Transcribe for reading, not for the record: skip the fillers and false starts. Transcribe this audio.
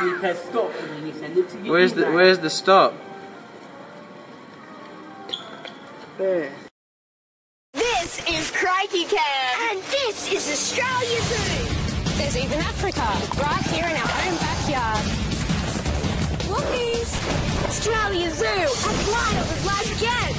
and you press stop and then you send it to your feedback. Where's the stop? There. This is Crikey Care. And this is Australia Zoo. There's even Africa, right here in our own backyard. Whoopies! Australia Zoo, a wild as life again.